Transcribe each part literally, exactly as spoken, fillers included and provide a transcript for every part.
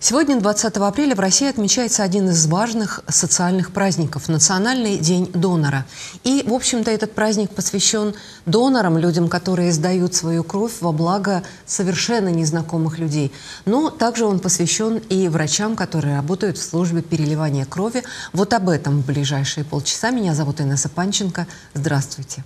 Сегодня, двадцатого апреля, в России отмечается один из важных социальных праздников – Национальный день донора. И, в общем-то, этот праздник посвящен донорам, людям, которые сдают свою кровь во благо совершенно незнакомых людей. Но также он посвящен и врачам, которые работают в службе переливания крови. Вот об этом в ближайшие полчаса. Меня зовут Инесса Панченко. Здравствуйте.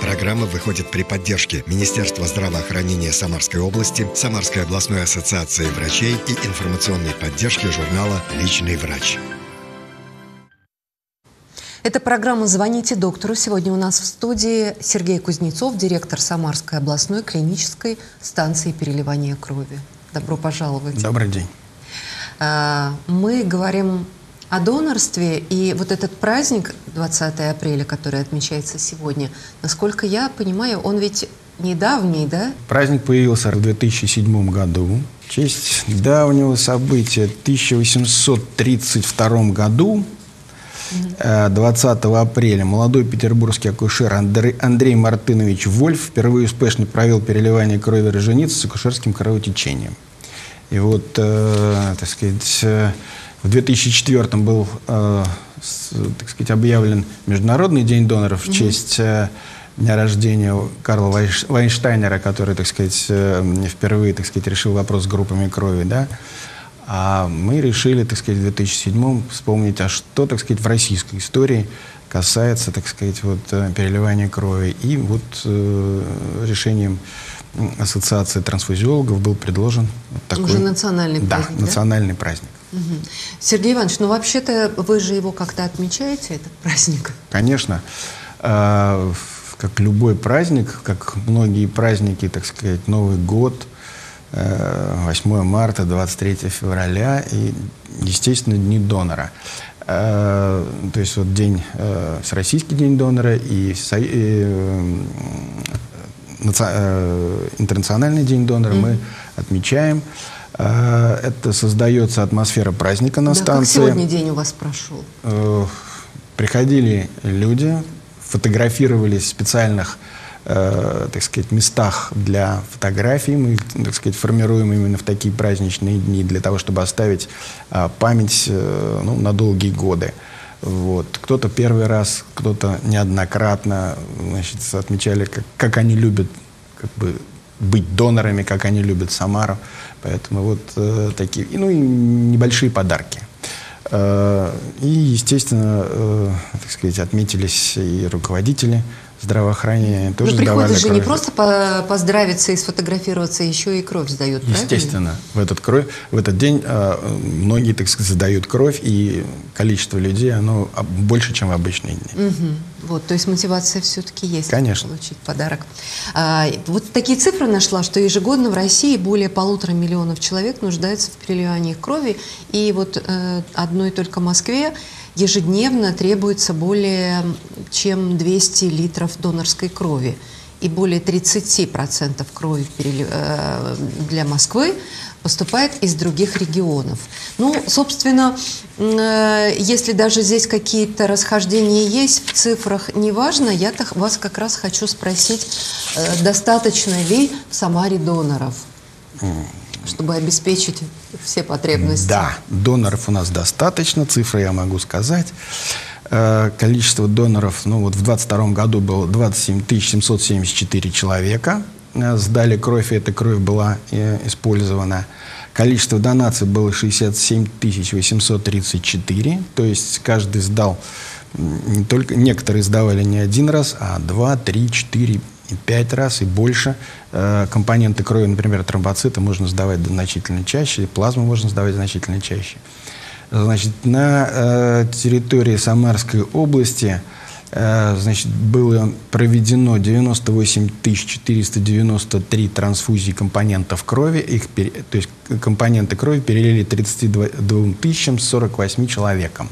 Программа выходит при поддержке Министерства здравоохранения Самарской области, Самарской областной ассоциации врачей и информационной поддержки журнала «Личный врач». Это программа «Звоните доктору». Сегодня у нас в студии Сергей Кузнецов, директор Самарской областной клинической станции переливания крови. Добро пожаловать. Добрый день. Мы говорим о донорстве, и вот этот праздник двадцатого апреля, который отмечается сегодня, насколько я понимаю, он ведь недавний, да? Праздник появился в две тысячи седьмом году. В честь давнего события в тысяча восемьсот тридцать втором году, двадцатого апреля, молодой петербургский акушер Андрей, Андрей Мартынович Вольф впервые успешно провел переливание крови роженицы с акушерским кровотечением. И вот, э, так сказать, в две тысячи четвёртом был, э, с, так сказать, объявлен Международный день доноров в честь э, дня рождения Карла Ландштайнера, который, так сказать, э, впервые, так сказать, решил вопрос с группами крови, да. А мы решили, так сказать, в две тысячи седьмом вспомнить, а что, так сказать, в российской истории касается, так сказать, вот, переливания крови. И вот э, решением Ассоциации трансфузиологов был предложен вот такой... Уже национальный да, праздник, да? национальный праздник. Угу. Сергей Иванович, ну вообще-то вы же его как-то отмечаете, этот праздник? Конечно. Э, как любой праздник, как многие праздники, так сказать, Новый год, восьмое марта, двадцать третье февраля и, естественно, Дни донора. То есть вот день, Всероссийский день донора и, и Интернациональный день донора mm-hmm. мы отмечаем. Это создается атмосфера праздника на да, станции. Как сегодня день у вас прошел? Приходили люди, фотографировались в специальных Э, так сказать, местах для фотографий. Мы, так сказать, формируем именно в такие праздничные дни для того, чтобы оставить э, память э, ну, на долгие годы. Вот. Кто-то первый раз, кто-то неоднократно, значит, отмечали, как, как они любят как бы быть донорами, как они любят Самару. Поэтому вот э, такие, ну и небольшие подарки. Э, и, естественно, э, так сказать, отметились и руководители здравоохранение тоже ну, приходят же кровь. Не просто по поздравиться и сфотографироваться, еще и кровь сдают, естественно, правильно? В этот, кровь, в этот день э, многие, так сказать, сдают кровь, и количество людей, оно больше, чем в обычные дни. Угу. Вот, то есть мотивация все-таки есть. Конечно. Получить подарок. А, вот такие цифры нашла, что ежегодно в России более полутора миллионов человек нуждаются в переливании крови, и вот э, одной только Москве ежедневно требуется более чем двести литров донорской крови. И более тридцати процентов крови для Москвы поступает из других регионов. Ну, собственно, если даже здесь какие-то расхождения есть в цифрах, неважно, я вас как раз хочу спросить, достаточно ли в Самаре доноров, чтобы обеспечить все потребности? Да, доноров у нас достаточно, цифры я могу сказать. Количество доноров, ну вот в двадцать втором году было двадцать семь тысяч семьсот семьдесят четыре человека, сдали кровь, и эта кровь была использована. Количество донаций было шестьдесят семь тысяч восемьсот тридцать четыре, то есть каждый сдал, не только, некоторые сдавали не один раз, а два, три, четыре, и пять раз и больше. Компоненты крови, например, тромбоциты, можно сдавать значительно чаще, плазму можно сдавать значительно чаще. Значит, на территории Самарской области, значит, было проведено девяносто восемь тысяч четыреста девяносто три трансфузии компонентов крови. Их, то есть компоненты крови перелили тридцати двум тысячам сорока восьми человекам.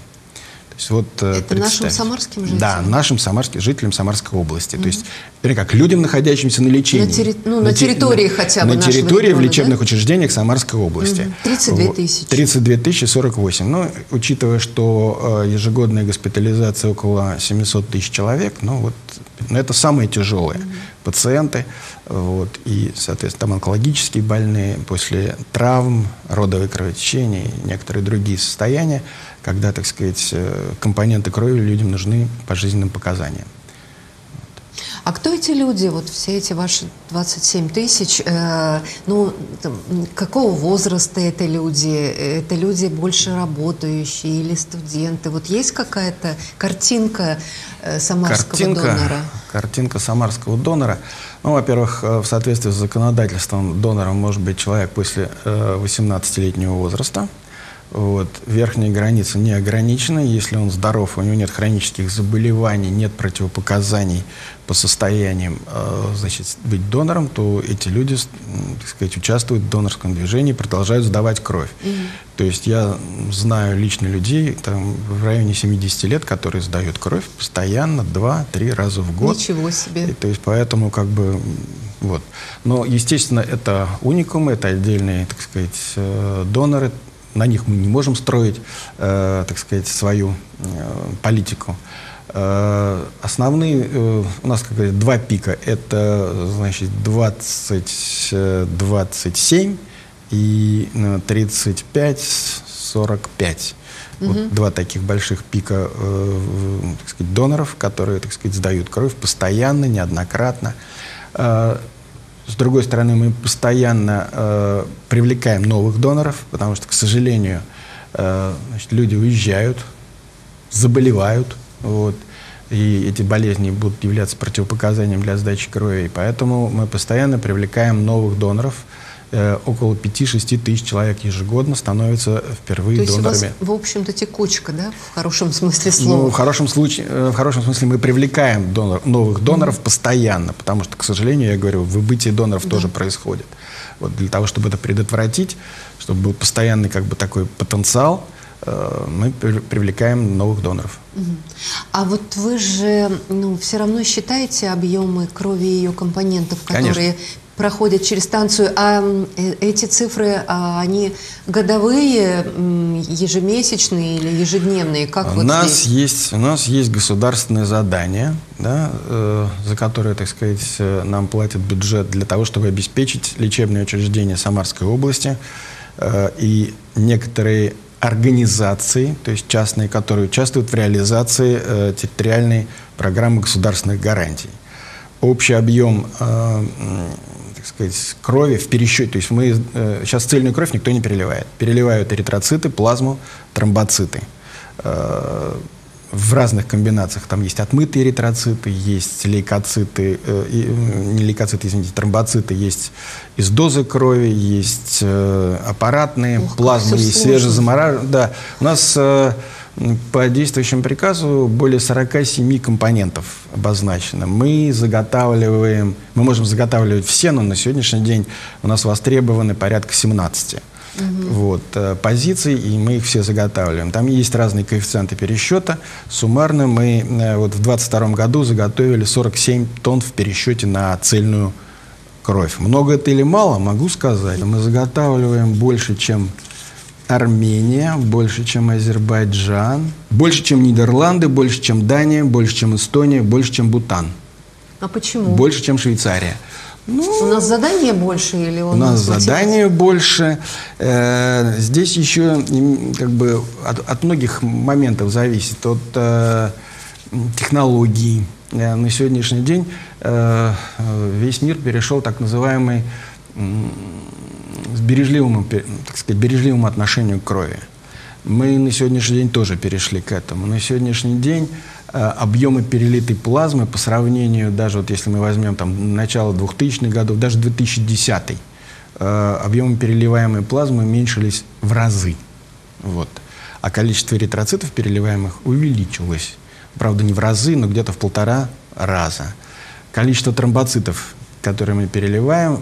То есть вот, это нашим самарским жителям? Да, нашим самарским, жителям Самарской области. Mm-hmm. То есть, например, как людям, находящимся на лечении. На, терри... ну, на, на территории на, хотя бы. На территории региона, в лечебных да? учреждениях Самарской области. Mm-hmm. тридцать две тысячи. тридцать две тысячи сорок восемь. Но, учитывая, что ежегодная госпитализация около семисот тысяч человек, ну, вот, ну, это самые тяжелые mm-hmm. пациенты. Вот, и, соответственно, там онкологические больные после травм, родовые кровотечения и некоторые другие состояния, когда, так сказать, компоненты крови людям нужны по жизненным показаниям. А кто эти люди, вот все эти ваши двадцать семь тысяч, э, ну, там, какого возраста это люди? Это люди больше работающие или студенты? Вот есть какая-то картинка э, самарского картинка, донора? Картинка самарского донора. Ну, во-первых, в соответствии с законодательством донором может быть человек после э, восемнадцатилетнего возраста. Вот. Верхняя граница не ограничена. Если он здоров, у него нет хронических заболеваний, нет противопоказаний по состояниям, значит, быть донором, то эти люди, так сказать, участвуют в донорском движении, продолжают сдавать кровь. Mm-hmm. То есть я знаю лично людей там, в районе семидесяти лет, которые сдают кровь постоянно, два-три раза в год. Ничего себе! И, то есть поэтому как бы... Вот. Но, естественно, это уникумы, это отдельные, так сказать, доноры. На них мы не можем строить, э, так сказать, свою э, политику. Э, основные э, у нас, как говорят, два пика. Это, значит, двадцать, двадцать семь и тридцать пять, сорок пять. Угу. Вот два таких больших пика э, так сказать, доноров, которые, так сказать, сдают кровь постоянно, неоднократно. Э, С другой стороны, мы постоянно э, привлекаем новых доноров, потому что, к сожалению, э, значит, люди уезжают, заболевают, вот, и эти болезни будут являться противопоказанием для сдачи крови. И поэтому мы постоянно привлекаем новых доноров. Около пяти-шести тысяч человек ежегодно становятся впервые то есть донорами. У вас, в общем-то, текучка, да, в хорошем смысле слова? Ну, в хорошем случае, в хорошем смысле мы привлекаем донор, новых доноров mm-hmm. постоянно, потому что, к сожалению, я говорю, выбытие доноров mm-hmm. тоже происходит. Вот для того, чтобы это предотвратить, чтобы был постоянный как бы такой потенциал, мы привлекаем новых доноров. А вот вы же ну, все равно считаете объемы крови и ее компонентов, которые Конечно. Проходят через станцию, а эти цифры, а они годовые, ежемесячные или ежедневные? Как у, вот нас есть, у нас есть государственное задание, да, э, за которое, так сказать, нам платит бюджет для того, чтобы обеспечить лечебные учреждения Самарской области э, и некоторые организации, то есть частные, которые участвуют в реализации э, территориальной программы государственных гарантий. Общий объем, э, так сказать, крови в пересчете, то есть мы э, сейчас цельную кровь никто не переливает. Переливают эритроциты, плазму, тромбоциты. Э, в разных комбинациях там есть отмытые эритроциты, есть лейкоциты, э, и, не лейкоциты, извините, тромбоциты, есть из дозы крови, есть э, аппаратные, Ох, плазмы, есть свежезамораженные. Да. У нас э, по действующему приказу более сорока семи компонентов обозначено. Мы заготавливаем, мы можем заготавливать все, но на сегодняшний день у нас востребованы порядка семнадцати угу. вот, позиций, и мы их все заготавливаем. Там есть разные коэффициенты пересчета. Суммарно мы вот, в двадцать втором году заготовили сорок семь тонн в пересчете на цельную кровь. Много это или мало, могу сказать. Мы заготавливаем больше, чем... Армения, больше, чем Азербайджан, больше, чем Нидерланды, больше, чем Дания, больше, чем Эстония, больше, чем Бутан. А почему? Больше, чем Швейцария. Ну, у нас задание больше или у, у нас, нас задание больше? Э, здесь еще как бы от, от многих моментов зависит, от э, технологий. Э, на сегодняшний день э, весь мир перешел к так называемый с бережливым, так сказать, бережливым отношением к крови. Мы на сегодняшний день тоже перешли к этому. На сегодняшний день э, объемы перелитой плазмы по сравнению, даже вот если мы возьмем там, начало двухтысячных годов, даже две тысячи десятый, э, объемы переливаемой плазмы уменьшились в разы. Вот. А количество эритроцитов переливаемых увеличилось. Правда, не в разы, но где-то в полтора раза. Количество тромбоцитов, которые мы переливаем,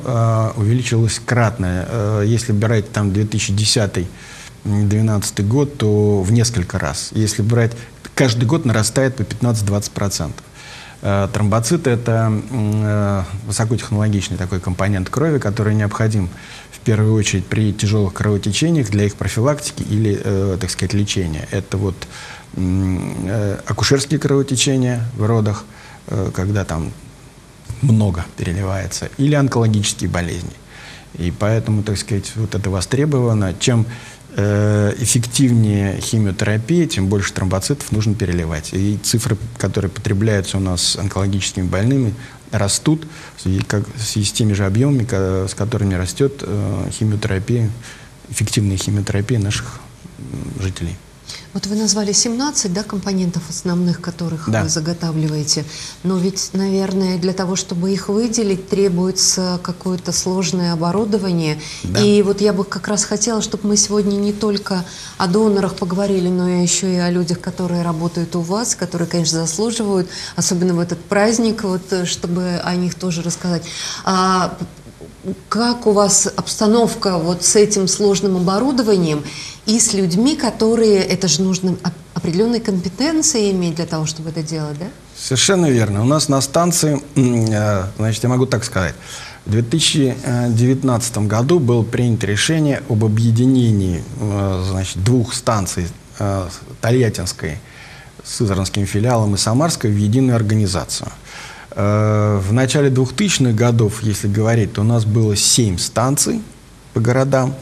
увеличилось кратно. Если брать там две тысячи десятый — две тысячи двенадцатый год, то в несколько раз. Если брать каждый год нарастает по пятнадцать-двадцать процентов. Тромбоциты – это высокотехнологичный такой компонент крови, который необходим в первую очередь при тяжелых кровотечениях для их профилактики или, так сказать, лечения. Это вот акушерские кровотечения в родах, когда там много переливается, или онкологические болезни. И поэтому, так сказать, вот это востребовано. Чем эффективнее химиотерапия, тем больше тромбоцитов нужно переливать. И цифры, которые потребляются у нас онкологическими больными, растут в связи, как, в связи с теми же объемами, с которыми растет химиотерапия, эффективная химиотерапия наших жителей. Вот вы назвали семнадцать, да, компонентов основных, которых да. вы заготавливаете. Но ведь, наверное, для того, чтобы их выделить, требуется какое-то сложное оборудование. Да. И вот я бы как раз хотела, чтобы мы сегодня не только о донорах поговорили, но и еще и о людях, которые работают у вас, которые, конечно, заслуживают, особенно в этот праздник, вот, чтобы о них тоже рассказать. А как у вас обстановка вот с этим сложным оборудованием и с людьми, которые, это же нужно определенные компетенции иметь для того, чтобы это делать, да? Совершенно верно. У нас на станции, значит, я могу так сказать, в две тысячи девятнадцатом году было принято решение об объединении, значит, двух станций, Тольяттинской с Сызранским филиалом и Самарской, в единую организацию. В начале двухтысячных годов, если говорить, то у нас было семь станций по городам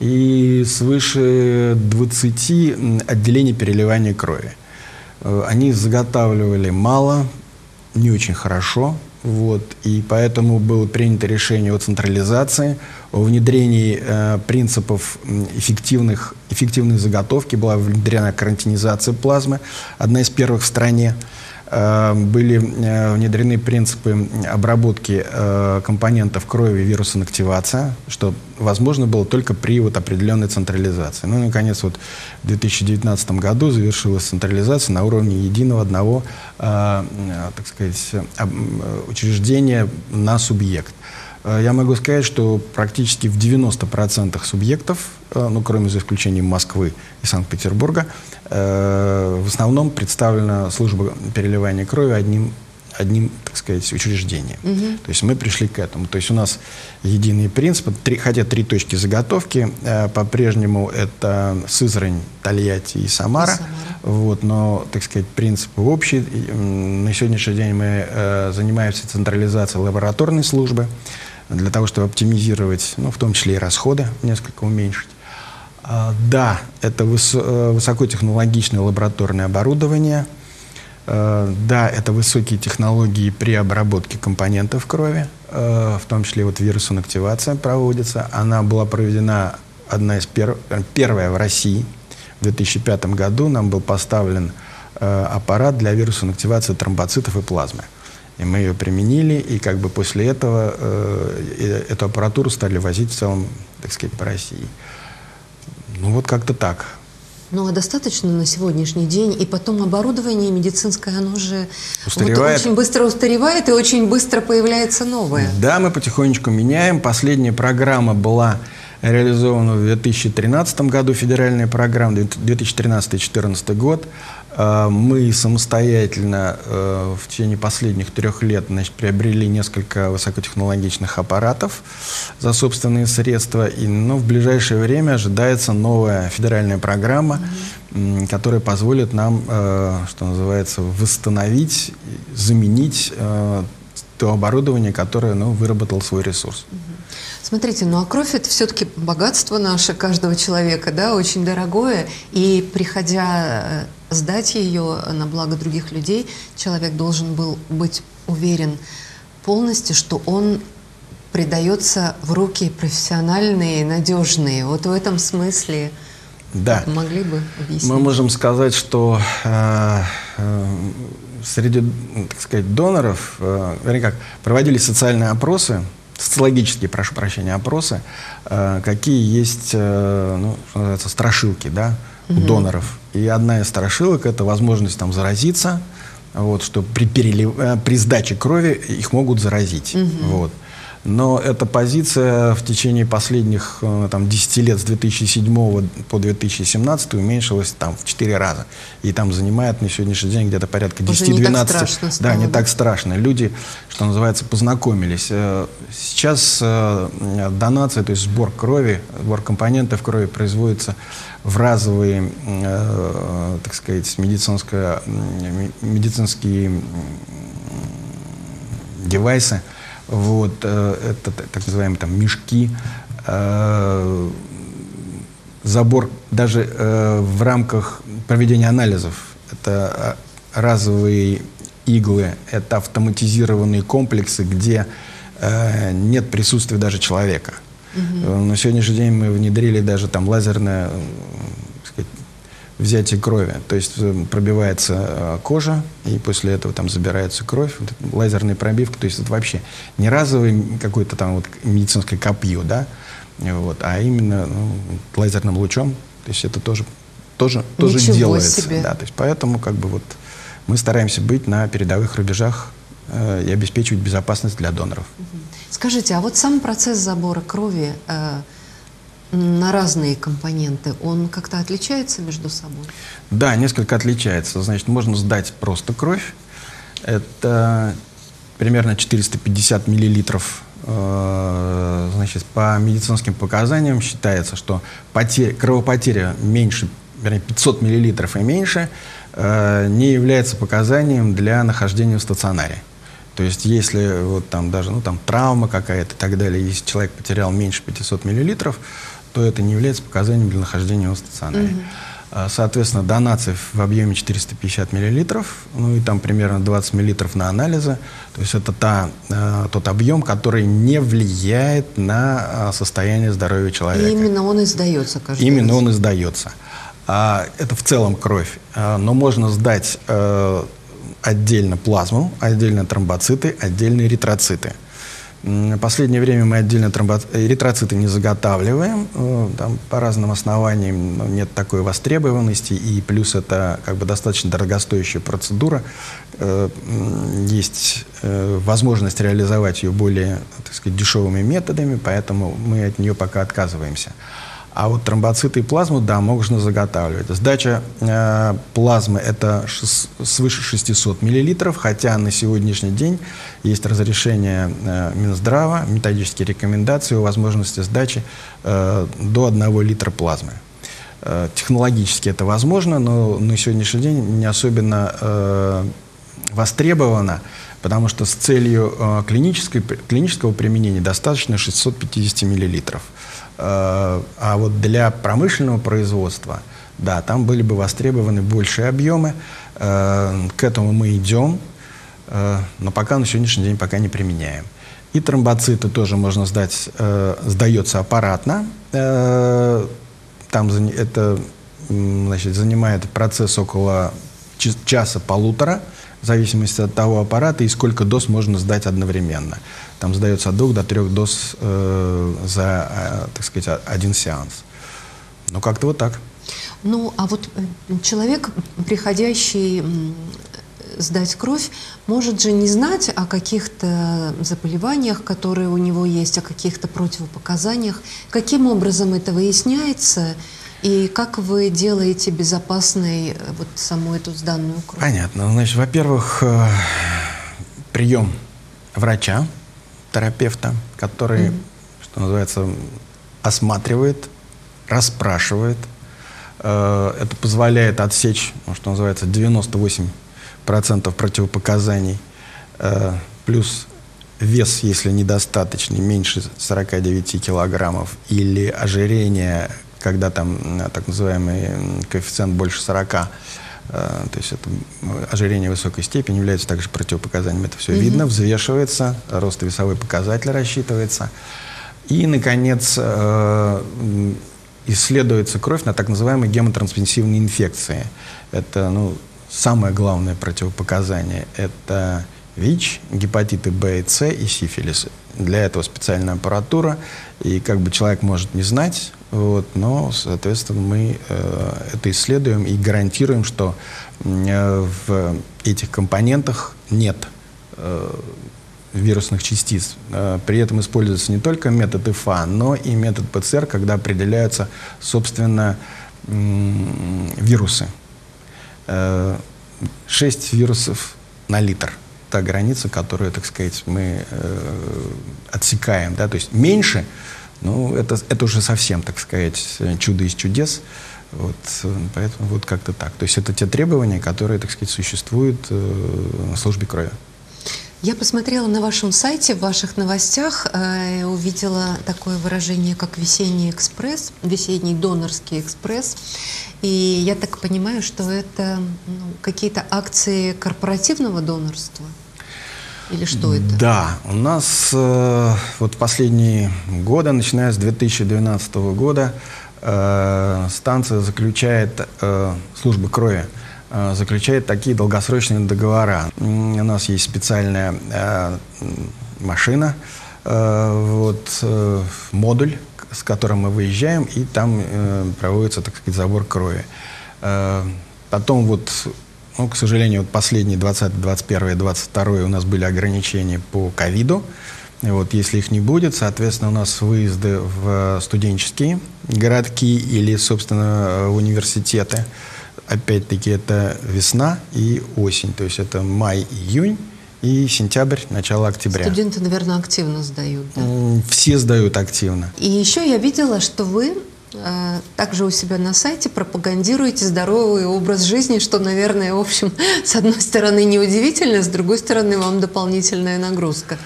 и свыше двадцати отделений переливания крови. Они заготавливали мало, не очень хорошо, вот, и поэтому было принято решение о централизации, о внедрении э, принципов эффективных, эффективной заготовки, была внедрена карантинизация плазмы, одна из первых в стране. Были внедрены принципы обработки компонентов крови вирусной инактивации, что возможно было только при вот определенной централизации. Ну и, наконец, вот в две тысячи девятнадцатом году завершилась централизация на уровне единого одного, так сказать, учреждения на субъект. Я могу сказать, что практически в девяноста процентах субъектов, ну, кроме за исключением Москвы и Санкт-Петербурга, э, в основном представлена служба переливания крови одним, одним, так сказать, учреждением. Угу. То есть мы пришли к этому. То есть у нас единый принцип, три, хотя три точки заготовки, э, по-прежнему это Сызрань, Тольятти и Самара, и Самара. Вот, но, так сказать, принципы общие. На сегодняшний день мы э, занимаемся централизацией лабораторной службы, для того, чтобы оптимизировать, ну, в том числе и расходы, несколько уменьшить. А, да, это выс высокотехнологичное лабораторное оборудование. А, да, это высокие технологии при обработке компонентов крови, а, в том числе вот вирусинактивация проводится. Она была проведена, одна из пер первая в России. В две тысячи пятом году нам был поставлен а, аппарат для вирусинактивации тромбоцитов и плазмы. И мы ее применили, и как бы после этого э, эту аппаратуру стали возить в целом, так сказать, по России. Ну вот как-то так. Ну а достаточно на сегодняшний день? И потом оборудование медицинское, оно же вот очень быстро устаревает и очень быстро появляется новое. Да, мы потихонечку меняем. Последняя программа была реализована в две тысячи тринадцатом году, федеральная программа, две тысячи тринадцатый — две тысячи четырнадцатый год. Мы самостоятельно э, в течение последних трех лет, значит, приобрели несколько высокотехнологичных аппаратов за собственные средства. И, ну, в ближайшее время ожидается новая федеральная программа, Mm-hmm. которая позволит нам, э, что называется, восстановить, заменить э, то оборудование, которое, ну, выработал свой ресурс. Смотрите, ну а кровь – это все-таки богатство наше, каждого человека, да, очень дорогое. И приходя сдать ее на благо других людей, человек должен был быть уверен полностью, что он придается в руки профессиональные, надежные. Вот в этом смысле да. могли бы объяснить? Мы можем сказать, что э, э, среди, так сказать, доноров, э, вернее как, проводились социальные опросы, социологические, прошу прощения, опросы, э, какие есть, э, ну, что называется, страшилки, да, у mm-hmm. доноров. И одна из страшилок – это возможность там заразиться, вот, что при, перелив... при сдаче крови их могут заразить. Mm-hmm. Вот. Но эта позиция в течение последних там, десяти лет, с две тысячи седьмого по две тысячи семнадцатый, уменьшилась там, в четыре раза. И там занимает на сегодняшний день где-то порядка десяти-двенадцати. Да, не так страшно. Люди, что называется, познакомились. Сейчас донация, то есть сбор крови, сбор компонентов крови производится в разовые, так сказать, медицинские, медицинские девайсы. Вот, э, это так называемые там мешки, э, забор даже э, в рамках проведения анализов. Это разовые иглы, это автоматизированные комплексы, где э, нет присутствия даже человека. Mm-hmm. На сегодняшний день мы внедрили даже там лазерное, так сказать, взятие крови. То есть пробивается кожа, и после этого там забирается кровь, лазерная пробивка. То есть это вообще не разовый какой-то там вот медицинское копье, да, вот, а именно ну, лазерным лучом. То есть это тоже, тоже, тоже делается. Да, то есть поэтому как бы вот мы стараемся быть на передовых рубежах э, и обеспечивать безопасность для доноров. Скажите, а вот сам процесс забора крови э, на разные компоненты, он как-то отличается между собой? Да, несколько отличается. Значит, можно сдать просто кровь. Это примерно четыреста пятьдесят миллилитров. Значит, по медицинским показаниям считается, что потеря, кровопотеря меньше, вернее, пятьсот миллилитров и меньше не является показанием для нахождения в стационаре. То есть, если вот там даже ну, там, травма какая-то и так далее, если человек потерял меньше пятисот миллилитров, то это не является показанием для нахождения в стационаре. Mm-hmm. Соответственно, донация в объеме четыреста пятьдесят миллилитров, ну и там примерно двадцать миллилитров на анализы. То есть это та, э, тот объем, который не влияет на состояние здоровья человека. И именно он издается каждый раз. Именно он издается. А, это в целом кровь. А, но можно сдать э, отдельно плазму, отдельно тромбоциты, отдельно эритроциты. В последнее время мы отдельно тромбо... эритроциты не заготавливаем, там, по разным основаниям нет такой востребованности, и плюс это как бы достаточно дорогостоящая процедура, есть возможность реализовать ее более, так сказать, дешевыми методами, поэтому мы от нее пока отказываемся. А вот тромбоциты и плазму, да, можно заготавливать. Сдача э, плазмы – это свыше шестисот миллилитров, хотя на сегодняшний день есть разрешение э, Минздрава, методические рекомендации о возможности сдачи э, до одного литра плазмы. Э, технологически это возможно, но на сегодняшний день не особенно э, востребовано, потому что с целью э, клинической, клинического применения достаточно шестисот пятидесяти миллилитров. А вот для промышленного производства, да, там были бы востребованы большие объемы. К этому мы идем, но пока на сегодняшний день пока не применяем. И тромбоциты тоже можно сдать, сдается аппаратно. Там это, значит, занимает процесс около часа-полутора, в зависимости от того аппарата и сколько доз можно сдать одновременно. Там сдается от двух до трех доз э, за, э, так сказать, один сеанс. Ну, как-то вот так. Ну, а вот человек, приходящий сдать кровь, может же не знать о каких-то заболеваниях, которые у него есть, о каких-то противопоказаниях. Каким образом это выясняется? И как вы делаете безопасной вот саму эту сданную кровь? Понятно. Значит, во-первых, прием врача, терапевта, который, mm-hmm. что называется, осматривает, расспрашивает. Это позволяет отсечь, что называется, девяносто восемь процентов противопоказаний, плюс вес, если недостаточный, меньше сорока девяти килограммов, или ожирение, когда там так называемый коэффициент больше сорока, э, то есть это ожирение высокой степени является также противопоказанием. Это все mm-hmm. видно, взвешивается, ростовесовой показатель рассчитывается. И, наконец, э, исследуется кровь на так называемые гемотрансмиссивные инфекции. Это ну, самое главное противопоказание. Это ВИЧ, гепатиты Б и С и сифилис. Для этого специальная аппаратура, и как бы человек может не знать, вот, но, соответственно, мы э, это исследуем и гарантируем, что э, в этих компонентах нет э, вирусных частиц. При этом используется не только метод ИФА, но и метод ПЦР, когда определяются, собственно, вирусы. шесть вирусов на литр. Та граница, которую, так сказать, мы отсекаем. Да? То есть меньше, ну, это, это уже совсем, так сказать, чудо из чудес. Вот, поэтому вот как-то так. То есть это те требования, которые, так сказать, существуют в службе крови. Я посмотрела на вашем сайте, в ваших новостях, э, увидела такое выражение, как «весенний экспресс», «весенний донорский экспресс». И я так понимаю, что это ну, какие-то акции корпоративного донорства? Или что это? Да, у нас э, вот последние годы, начиная с две тысячи двенадцатого года, э, станция заключает, э, служба крови, заключает такие долгосрочные договора. У нас есть специальная э, машина, э, вот, э, модуль, с которым мы выезжаем, и там э, проводится, так сказать, забор крови. Э, потом, вот, ну, к сожалению, вот последние двадцатый, двадцать первый, двадцать второй у нас были ограничения по ковиду. Вот, если их не будет, соответственно, у нас выезды в студенческие городки или, собственно, в университеты. Опять-таки, это весна и осень, то есть это май, июнь и сентябрь, начало октября. Студенты, наверное, активно сдают, да? Все сдают активно. И еще я видела, что вы э, также у себя на сайте пропагандируете здоровый образ жизни, что, наверное, в общем, с одной стороны, неудивительно, с другой стороны, вам дополнительная нагрузка.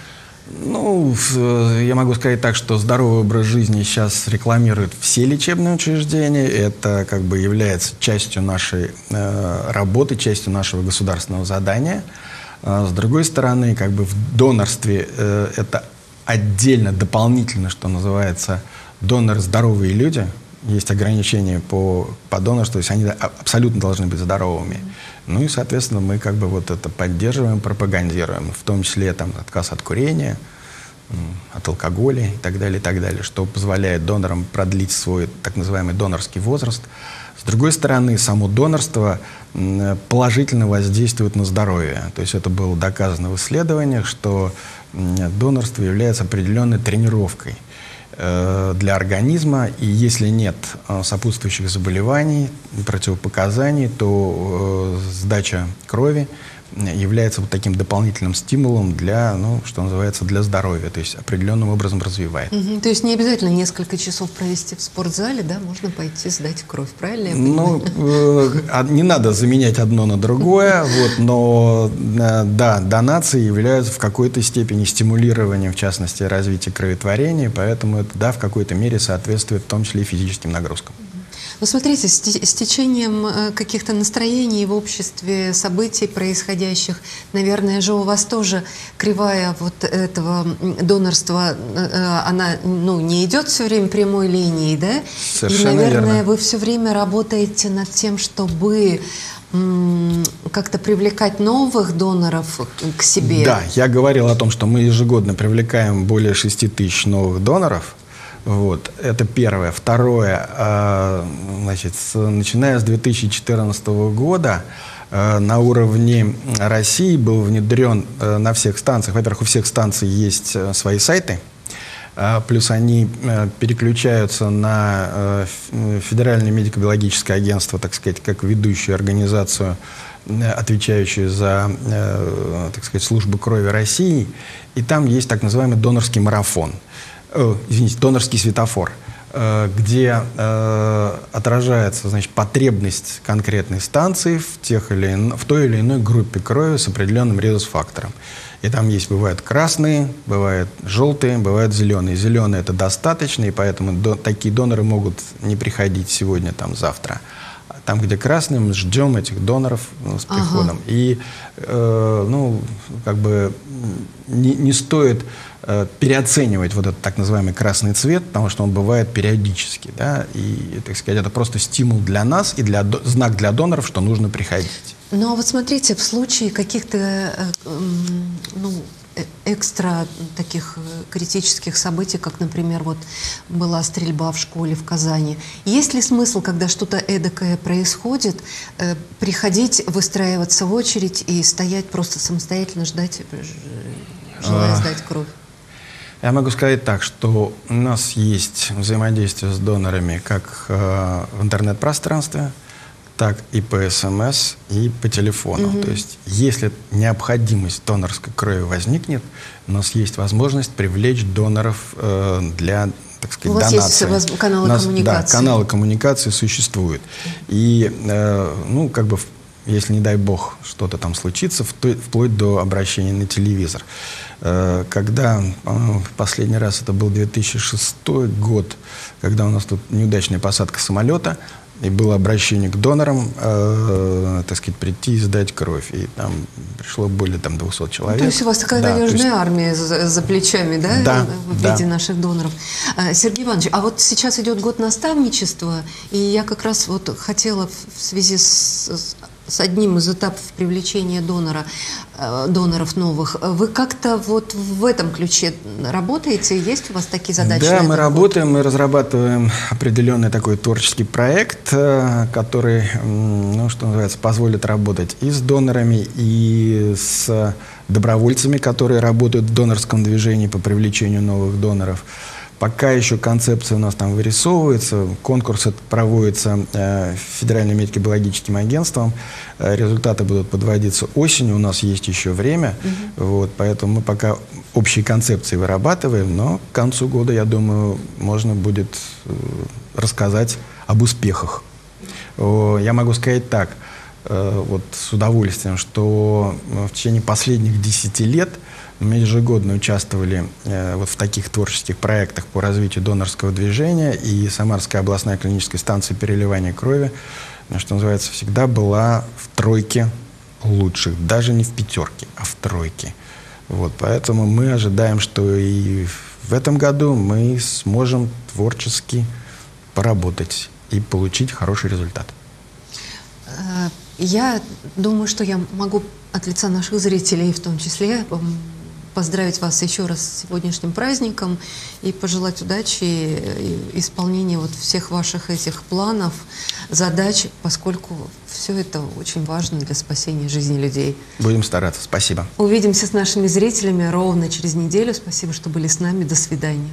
Ну, я могу сказать так, что здоровый образ жизни сейчас рекламируют все лечебные учреждения. Это как бы является частью нашей э, работы, частью нашего государственного задания. А с другой стороны, как бы в донорстве э, это отдельно, дополнительно, что называется, донор здоровые люди. Есть ограничения по, по донорству, то есть они абсолютно должны быть здоровыми. Ну и, соответственно, мы как бы вот это поддерживаем, пропагандируем, в том числе там отказ от курения, от алкоголя и так далее, и так далее, что позволяет донорам продлить свой так называемый донорский возраст. С другой стороны, само донорство положительно воздействует на здоровье. То есть это было доказано в исследованиях, что донорство является определенной тренировкой для организма, и если нет сопутствующих заболеваний, противопоказаний, то сдача крови является вот таким дополнительным стимулом для, ну, что называется, для здоровья, то есть определенным образом развивает. Угу. То есть не обязательно несколько часов провести в спортзале, да, можно пойти сдать кровь, правильно я понимаю? Ну, э, не надо заменять одно на другое, вот, но, э, да, донации являются в какой-то степени стимулированием, в частности, развития кроветворения, поэтому это, да, в какой-то мере соответствует в том числе и физическим нагрузкам. Ну, смотрите, с, с течением каких-то настроений в обществе, событий происходящих, наверное же, у вас тоже кривая вот этого донорства, она, ну, не идет все время прямой линией, да? Совершенно верно. И, наверное, вы все время работаете над тем, чтобы как-то привлекать новых доноров к себе. Да, я говорил о том, что мы ежегодно привлекаем более шести тысяч новых доноров. Вот, это первое. Второе, э, значит, с, начиная с две тысячи четырнадцатого года э, на уровне России был внедрен э, на всех станциях, во-первых, у всех станций есть э, свои сайты, э, плюс они э, переключаются на э, Федеральное медико-биологическое агентство, так сказать, как ведущую организацию, отвечающую за, э, так сказать, службу крови России, и там есть так называемый донорский марафон. Извините, донорский светофор, где э, отражается, значит, потребность конкретной станции в, тех или ино, в той или иной группе крови с определенным резус-фактором. И там есть, бывают красные, бывают желтые, бывают зеленые. Зеленые – это достаточно, и поэтому до, такие доноры могут не приходить сегодня, там, завтра. Там, где красные, мы ждем этих доноров, ну, с приходом. Ага. И, э, ну, как бы не, не стоит переоценивать вот этот так называемый красный цвет, потому что он бывает периодически, да, и, так сказать, это просто стимул для нас и для, знак для доноров, что нужно приходить. Ну, а вот смотрите, в случае каких-то, ну, экстра таких критических событий, как, например, вот была стрельба в школе в Казани. Есть ли смысл, когда что-то эдакое происходит, приходить, выстраиваться в очередь и стоять просто самостоятельно, ждать... желая сдать кровь? Я могу сказать так, что у нас есть взаимодействие с донорами как в интернет-пространстве, так и по СМС, и по телефону. Угу. То есть, если необходимость донорской крови возникнет, у нас есть возможность привлечь доноров э, для, так сказать, донации. У вас донации. Есть каналы у нас, коммуникации. Да, каналы коммуникации существуют. И, э, ну, как бы, если, не дай бог, что-то там случится, вплоть до обращения на телевизор. Э, когда, по-моему, в последний раз это был две тысячи шестой год, когда у нас тут неудачная посадка самолета, и было обращение к донорам, э, так сказать, прийти и сдать кровь. И там пришло более там, двухсот человек. То есть у вас такая да, надежная есть... армия за, за плечами, да, да в виде да. наших доноров. Сергей Иванович, а вот сейчас идет год наставничества, и я как раз вот хотела в связи с, с одним из этапов привлечения донора, доноров новых, вы как-то вот в этом ключе работаете? Есть у вас такие задачи? Да, мы работаем, год? мы разрабатываем определенный такой творческий проект, который, ну, что называется, позволит работать и с донорами, и с добровольцами, которые работают в донорском движении по привлечению новых доноров. Пока еще концепция у нас там вырисовывается, конкурс проводится э, Федеральным медико-биологическим агентством, э, результаты будут подводиться осенью, у нас есть еще время, угу. вот, поэтому мы пока общие концепции вырабатываем, но к концу года, я думаю, можно будет э, рассказать об успехах. О, я могу сказать так, э, вот с удовольствием, что в течение последних десяти лет мы ежегодно участвовали э, вот в таких творческих проектах по развитию донорского движения, и Самарская областная клиническая станция переливания крови, что называется, всегда была в тройке лучших, даже не в пятерке, а в тройке. Вот, поэтому мы ожидаем, что и в этом году мы сможем творчески поработать и получить хороший результат. Я думаю, что я могу от лица наших зрителей, в том числе, поздравить вас еще раз с сегодняшним праздником и пожелать удачи и исполнения вот всех ваших этих планов, задач, поскольку все это очень важно для спасения жизни людей. Будем стараться. Спасибо. Увидимся с нашими зрителями ровно через неделю. Спасибо, что были с нами. До свидания.